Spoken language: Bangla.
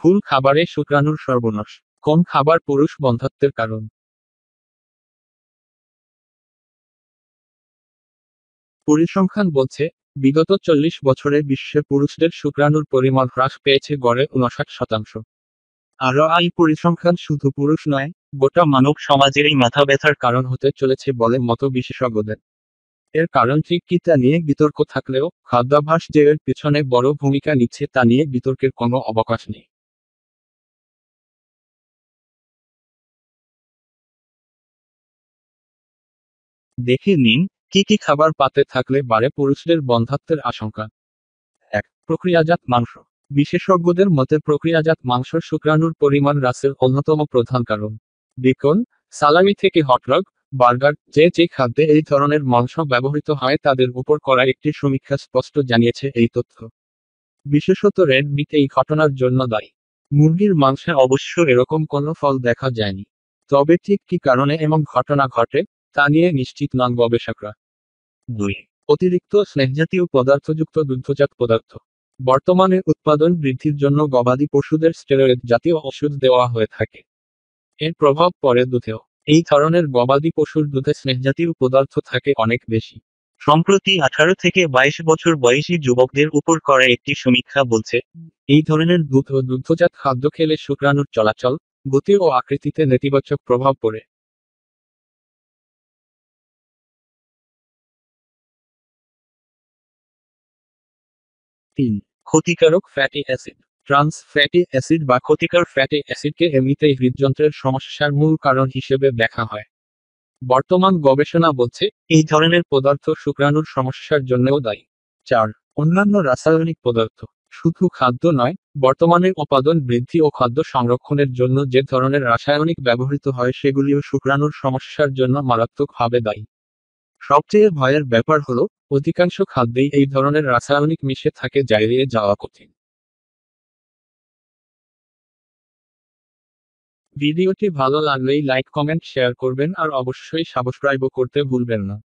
ভুল খাবারে শুক্রাণুর সর্বনাশ। কোন খাবার পুরুষ বন্ধ্যত্বের কারণ? পরিসংখ্যান বলছে, বিগত ৪০ বছরে বিশ্বে পুরুষদের শুক্রাণুর পরিমাণ হ্রাস পেয়েছে গড়ে ৫৯%। আরও এই পরিসংখ্যান শুধু পুরুষ নয়, গোটা মানব সমাজেরই মাথা ব্যথার কারণ হতে চলেছে বলে মত বিশেষজ্ঞদের। এর কারণ ঠিক কি তা নিয়ে বিতর্ক থাকলেও খাদ্যাভ্যাস যে এর পেছনে বড় ভূমিকা নিচ্ছে তা নিয়ে বিতর্কের কোনো অবকাশ নেই। দেখে নিন কি কি খাবার পাতে থাকলে বাড়ে পুরুষদের বন্ধ্যত্বের আশঙ্কা। ১. প্রক্রিয়াজাত মাংস। বিশেষজ্ঞদের মতে প্রক্রিয়াজাত মাংস শুক্রাণুর পরিমাণ হ্রাসের অন্যতম প্রধান কারণ। বেকন, সালামি থেকে হটডগ, বার্গার, যে খাদ্যে এই ধরনের মাংস ব্যবহৃত হয় তাদের উপর করা একটি সমীক্ষা স্পষ্ট জানিয়েছে এই তথ্য। বিশেষত রেড মিট এই ঘটনার জন্য দায়ী। মুরগির মাংসে অবশ্য এরকম কোনো ফল দেখা যায়নি, তবে ঠিক কি কারণে এমন ঘটনা ঘটে তা নিয়ে নিশ্চিত নন গবেষকরা। ২. অতিরিক্ত স্নেহজাতীয় পদার্থযুক্ত দুগ্ধজাত পদার্থ। বর্তমানে উৎপাদন বৃদ্ধির জন্য গবাদি পশুদের স্টেরয়েড জাতীয় ওষুধ দেওয়া হয়ে থাকে। এর প্রভাব পড়ে দুধেও। এই ধরনের গবাদি পশুর দুধে স্নেহজাতীয় পদার্থ থাকে অনেক বেশি। সম্প্রতি ১৮ থেকে ২২ বছর বয়সী যুবকদের উপর করা একটি সমীক্ষা বলছে, এই ধরনের দুধ ও দুগ্ধজাত খাদ্য খেলে শুক্রাণুর চলাচল, গতি ও আকৃতিতে নেতিবাচক প্রভাব পড়ে। ক্ষতিকারক fatty acid. Trans fatty acid বা ক্ষতিকর ফ্যাটি অ্যাসিডকে এমনিতেই হৃদযন্ত্রের সমস্যার মূল কারণ হিসেবে দেখা হয়। বর্তমান গবেষণা বলছে এই ধরনের পদার্থ শুক্রাণুর সমস্যার জন্যও দায়ী। ৪. অন্যান্য রাসায়নিক পদার্থ। শুধু খাদ্য নয়, বর্তমানে উৎপাদন বৃদ্ধি ও খাদ্য সংরক্ষণের জন্য যে ধরনের রাসায়নিক ব্যবহৃত হয় সেগুলিও শুক্রাণুর সমস্যার জন্য মারাত্মকভাবে দায়ী। সবচেয়ে ভয়ের ব্যাপার হলো অধিকাংশ খাদ্যেই এই ধরনের রাসায়নিক মিশে থাকে যা এড়িয়ে যাওয়া কঠিন। ভিডিওটি ভালো লাগলেই লাইক, কমেন্ট, শেয়ার করবেন আর অবশ্যই সাবস্ক্রাইবও করতে ভুলবেন না।